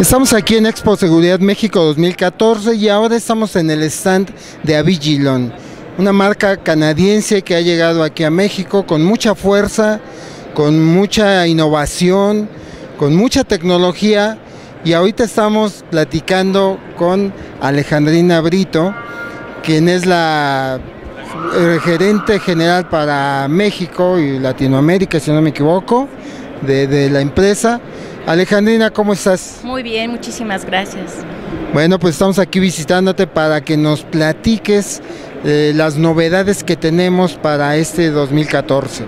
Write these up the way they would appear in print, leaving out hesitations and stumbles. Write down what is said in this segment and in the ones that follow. Estamos aquí en Expo Seguridad México 2014 y ahora estamos en el stand de Avigilon, una marca canadiense que ha llegado aquí a México con mucha fuerza, con mucha innovación, con mucha tecnología, y ahorita estamos platicando con Alejandrina Brito, quien es la gerente general para México y Latinoamérica, si no me equivoco, de la empresa. Alejandrina, ¿cómo estás? Muy bien, muchísimas gracias. Bueno, pues estamos aquí visitándote para que nos platiques las novedades que tenemos para este 2014.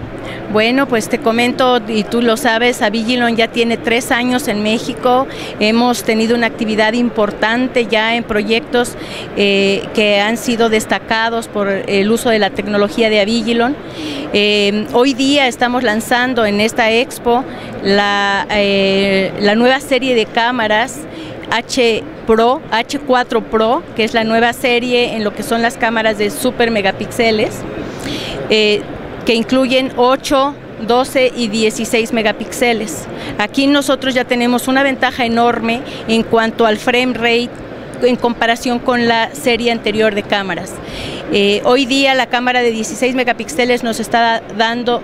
Bueno, pues te comento, y tú lo sabes, Avigilon ya tiene 3 años en México. Hemos tenido una actividad importante ya en proyectos que han sido destacados por el uso de la tecnología de Avigilon. Hoy día estamos lanzando en esta expo la nueva serie de cámaras H4 Pro, que es la nueva serie en lo que son las cámaras de super megapíxeles, que incluyen 8, 12 y 16 megapíxeles. Aquí nosotros ya tenemos una ventaja enorme en cuanto al frame rate en comparación con la serie anterior de cámaras. Hoy día la cámara de 16 megapíxeles nos está dando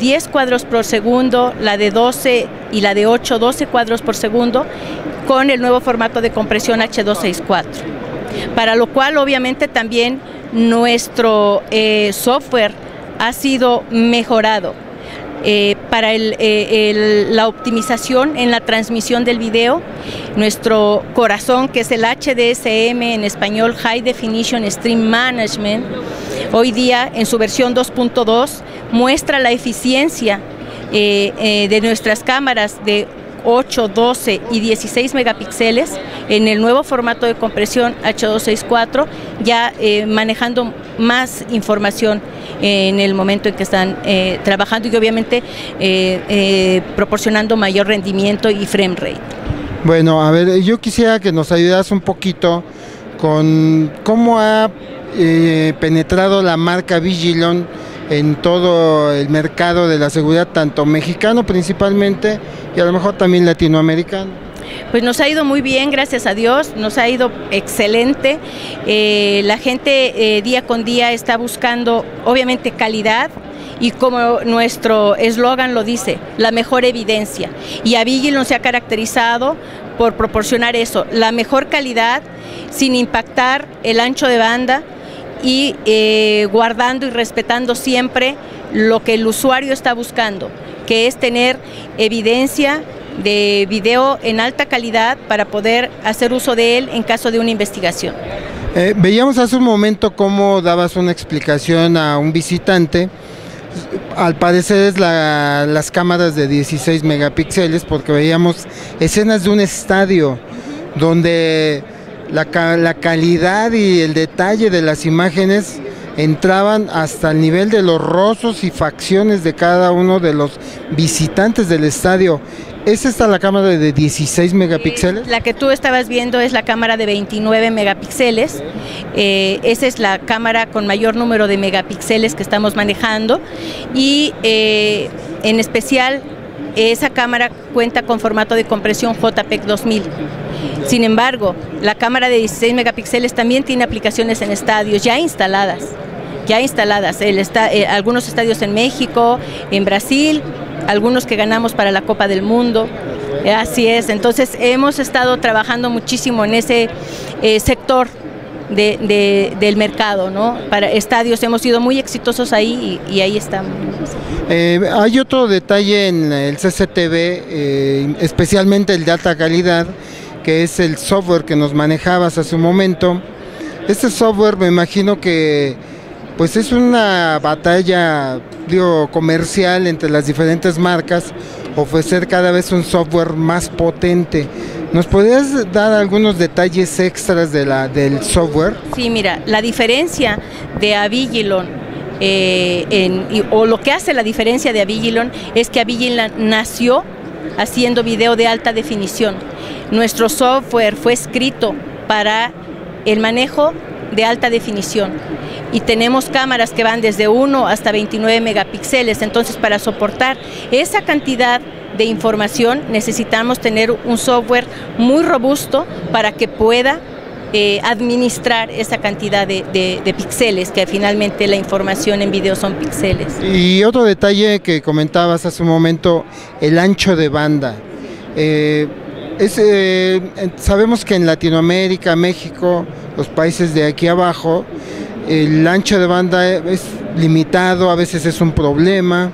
10 cuadros por segundo, la de 12 y la de 8, 12 cuadros por segundo, con el nuevo formato de compresión H264, para lo cual obviamente también nuestro software ha sido mejorado para la optimización en la transmisión del video. Nuestro corazón, que es el HDSM, en español High Definition Stream Management, hoy día en su versión 2.2 muestra la eficiencia de nuestras cámaras de 8, 12 y 16 megapíxeles en el nuevo formato de compresión H264, ya manejando más información en el momento en que están trabajando, y obviamente proporcionando mayor rendimiento y frame rate. Bueno, a ver, yo quisiera que nos ayudas un poquito con cómo ha penetrado la marca Avigilon en todo el mercado de la seguridad, tanto mexicano principalmente y a lo mejor también latinoamericano. Pues nos ha ido muy bien, gracias a Dios, nos ha ido excelente. La gente día con día está buscando obviamente calidad, y como nuestro eslogan lo dice, la mejor evidencia. Y Avigilon se ha caracterizado por proporcionar eso, la mejor calidad sin impactar el ancho de banda, y guardando y respetando siempre lo que el usuario está buscando, que es tener evidencia de video en alta calidad para poder hacer uso de él en caso de una investigación. Veíamos hace un momento cómo dabas una explicación a un visitante. Al parecer es las cámaras de 16 megapíxeles, porque veíamos escenas de un estadio donde la calidad y el detalle de las imágenes entraban hasta el nivel de los rostros y facciones de cada uno de los visitantes del estadio. ¿Es esta la cámara de 16 megapíxeles? La que tú estabas viendo es la cámara de 29 megapíxeles. Esa es la cámara con mayor número de megapíxeles que estamos manejando, y en especial esa cámara cuenta con formato de compresión JPEG 2000. Sin embargo, la cámara de 16 megapíxeles también tiene aplicaciones en estadios ya instaladas. Algunos estadios en México, en Brasil, algunos que ganamos para la Copa del Mundo. Así es, entonces hemos estado trabajando muchísimo en ese sector del mercado, ¿no? Para estadios hemos sido muy exitosos ahí, y ahí estamos. Hay otro detalle en el CCTV, especialmente el de alta calidad, que es el software que nos manejabas hace un momento. Este software, me imagino que pues es una batalla, digo, comercial entre las diferentes marcas, ofrecer cada vez un software más potente. ¿Nos podrías dar algunos detalles extras del software? Sí, mira, la diferencia de Avigilon, lo que hace la diferencia de Avigilon, es que Avigilon nació haciendo video de alta definición. Nuestro software fue escrito para el manejo de alta definición, y tenemos cámaras que van desde 1 hasta 29 megapíxeles, entonces para soportar esa cantidad de información, necesitamos tener un software muy robusto para que pueda administrar esa cantidad de píxeles, que finalmente la información en video son píxeles. Y otro detalle que comentabas hace un momento, el ancho de banda. Sabemos que en Latinoamérica, México, los países de aquí abajo, el ancho de banda es limitado, a veces es un problema.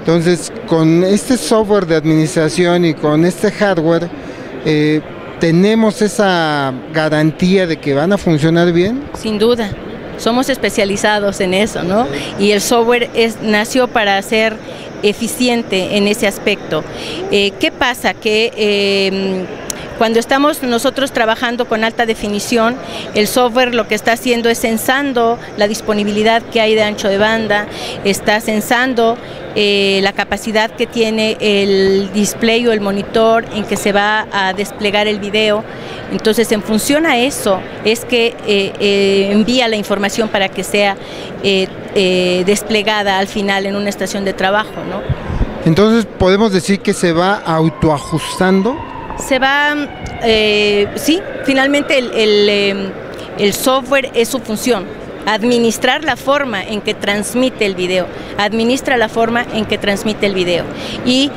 Entonces, con este software de administración y con este hardware, ¿tenemos esa garantía de que van a funcionar bien? Sin duda, somos especializados en eso, ¿no? Y el software nació para ser eficiente en ese aspecto. ¿Qué pasa? Que cuando estamos nosotros trabajando con alta definición, el software lo que está haciendo es censando la disponibilidad que hay de ancho de banda, está censando la capacidad que tiene el display o el monitor en que se va a desplegar el video. Entonces, en función a eso es que envía la información para que sea desplegada al final en una estación de trabajo, ¿no? Entonces, ¿podemos decir que se va autoajustando? Se va, sí, finalmente el software es su función, administrar la forma en que transmite el video, y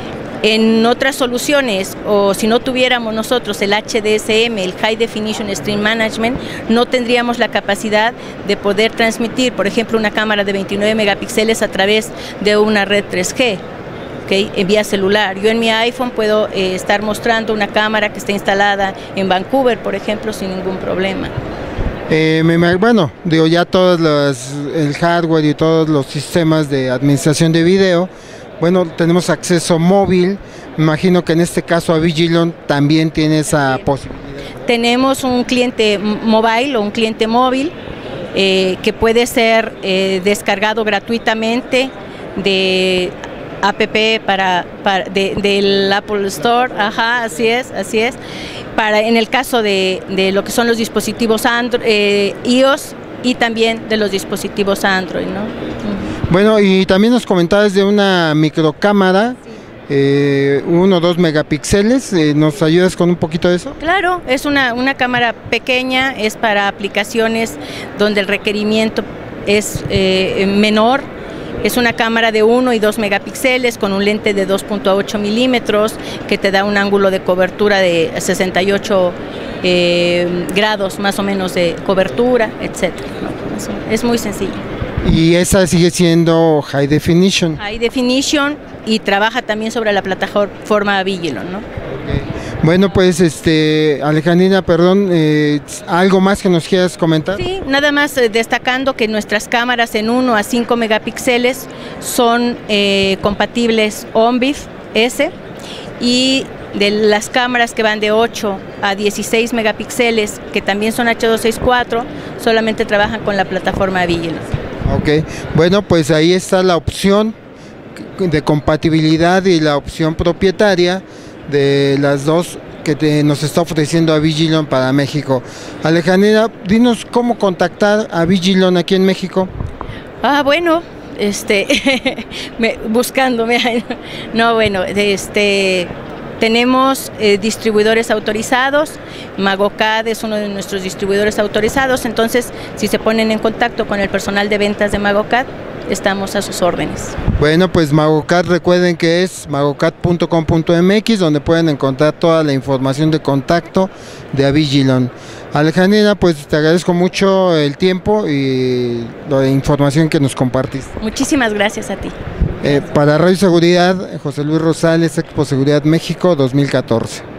en otras soluciones, o si no tuviéramos nosotros el HDSM, el High Definition Stream Management, no tendríamos la capacidad de poder transmitir, por ejemplo, una cámara de 29 megapíxeles a través de una red 3G. Okay, en vía celular. Yo en mi iPhone puedo estar mostrando una cámara que está instalada en Vancouver, por ejemplo, sin ningún problema. Bueno, digo, ya el hardware y todos los sistemas de administración de video, bueno, tenemos acceso móvil. Me imagino que en este caso Avigilon también tiene esa posibilidad. Tenemos un cliente mobile o un cliente móvil que puede ser descargado gratuitamente de app del Apple Store, ajá, así es, para en el caso de lo que son los dispositivos Android, iOS, y también de los dispositivos Android, ¿no? Bueno, y también nos comentabas de una microcámara, sí. 1 o 2 megapíxeles, ¿nos ayudas con un poquito de eso? Claro, es una cámara pequeña, es para aplicaciones donde el requerimiento es menor. Es una cámara de 1 y 2 megapíxeles con un lente de 2.8 milímetros que te da un ángulo de cobertura de 68 grados más o menos de cobertura, etcétera, ¿no? Es muy sencillo. Y esa sigue siendo High Definition. High Definition, y trabaja también sobre la plataforma Avigilon, ¿no? Okay. Bueno, pues, Alejandrina, perdón, ¿algo más que nos quieras comentar? Sí, nada más destacando que nuestras cámaras en 1 a 5 megapíxeles son compatibles ONVIF S, y de las cámaras que van de 8 a 16 megapíxeles, que también son H264, solamente trabajan con la plataforma Avigilon. Ok, bueno, pues ahí está la opción de compatibilidad y la opción propietaria de las dos que nos está ofreciendo Avigilon para México. Alejandrina, dinos cómo contactar a Avigilon aquí en México. Ah, bueno, buscándome. No, bueno, tenemos distribuidores autorizados. Magocad es uno de nuestros distribuidores autorizados, entonces si se ponen en contacto con el personal de ventas de Magocad, estamos a sus órdenes. Bueno, pues Magocad, recuerden que es magocad.com.mx, donde pueden encontrar toda la información de contacto de Avigilon. Alejandrina, pues te agradezco mucho el tiempo y la información que nos compartiste. Muchísimas gracias a ti. Para Radio Seguridad, José Luis Rosales, Expo Seguridad México 2014.